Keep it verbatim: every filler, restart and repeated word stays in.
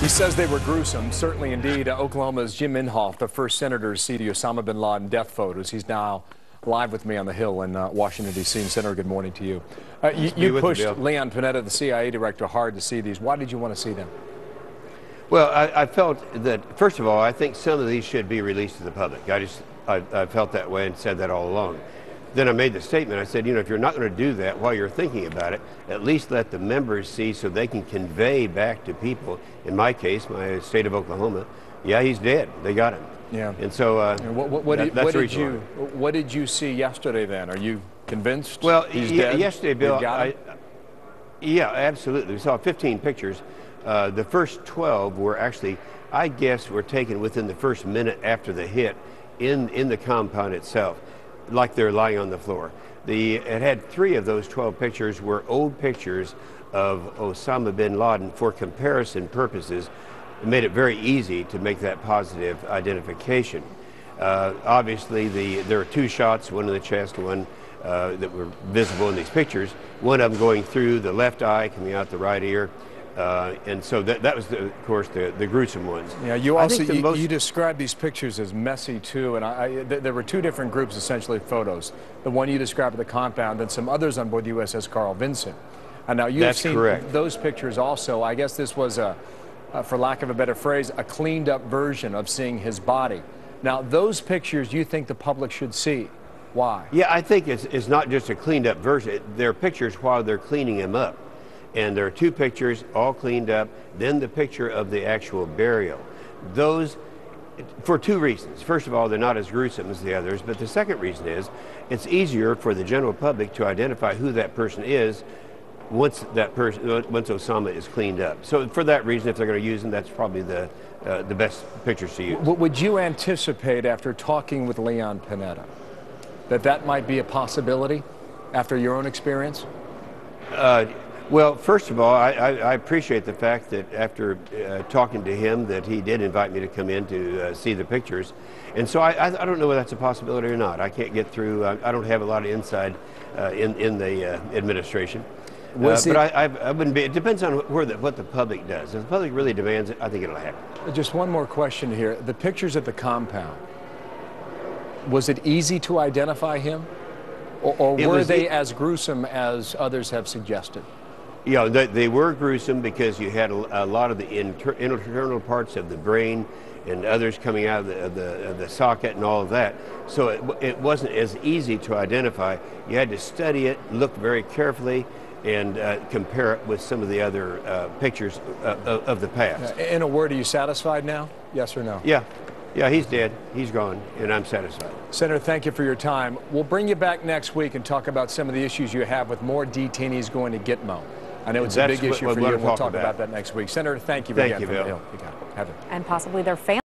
He says they were gruesome, certainly indeed. Uh, Oklahoma's Jim Inhofe, the first senator to see the Osama bin Laden death photos. He's now live with me on the Hill in uh, Washington, D C And Senator, good morning to you. Uh, you you pushed him, Leon Panetta, the C I A director, hard to see these. Why did you want to see them? Well, I, I felt that, first of all, I think some of these should be released to the public. I just, I, I felt that way and said that all along. Then I made the statement, I said, you know, if you're not going to do that while you're thinking about it, at least let the members see so they can convey back to people, in my case, my state of Oklahoma, yeah, he's dead. They got him. Yeah. And so uh, and what, what, what that, did, that's what did you What did you see yesterday then? Are you convinced well, he's dead? Yesterday, Bill, I, yeah, absolutely. We saw fifteen pictures. Uh, the first twelve were actually, I guess, were taken within the first minute after the hit in, in the compound itself, like they're lying on the floor. The, it had three of those twelve pictures were old pictures of Osama bin Laden for comparison purposes. It made it very easy to make that positive identification. Uh, obviously, the, there are two shots, one in the chest, one uh, that were visible in these pictures. One of them going through the left eye, coming out the right ear. Uh, and so that, that was, the, of course, the, the gruesome ones. Yeah, you also you, most... you described these pictures as messy, too. And I, I, th there were two different groups, essentially, of photos. The one you described at the compound and some others on board the U S S Carl Vinson. And now, you've That's seen correct. those pictures also. I guess this was, a, uh, for lack of a better phrase, a cleaned-up version of seeing his body. Now, those pictures you think the public should see. Why? Yeah, I think it's, it's not just a cleaned-up version. They're pictures while they're cleaning him up. And there are two pictures, all cleaned up, then the picture of the actual burial. Those, for two reasons. First of all, they're not as gruesome as the others, but the second reason is it's easier for the general public to identify who that person is once that person, once Osama is cleaned up. So for that reason, if they're going to use them, that's probably the, uh, the best pictures to use. What would you anticipate after talking with Leon Panetta? That that might be a possibility after your own experience? Uh, Well, first of all, I, I, I appreciate the fact that after uh, talking to him that he did invite me to come in to uh, see the pictures. And so I, I, I don't know whether that's a possibility or not. I can't get through. I, I don't have a lot of inside uh, in, in the uh, administration. Uh, but I, I, I wouldn't be, it depends on where the, what the public does. If the public really demands it, I think it'll happen. Just one more question here. The pictures at the compound, was it easy to identify him? Or, or were they as gruesome as others have suggested? Yeah, they, they were gruesome because you had a, a lot of the inter, internal parts of the brain and others coming out of the, of the, of the socket and all of that. So it, it wasn't as easy to identify. You had to study it, look very carefully, and uh, compare it with some of the other uh, pictures uh, of, of the past. In a word, are you satisfied now? Yes or no? Yeah. Yeah, he's dead. He's gone, and I'm satisfied. Senator, thank you for your time. We'll bring you back next week and talk about some of the issues you have with more detainees going to Gitmo. I know it's That's a big issue what, what for you, and we'll talk about. about that next week. Senator, thank you thank again you, for Bill. the Hill. You got it. Have it. And possibly their family.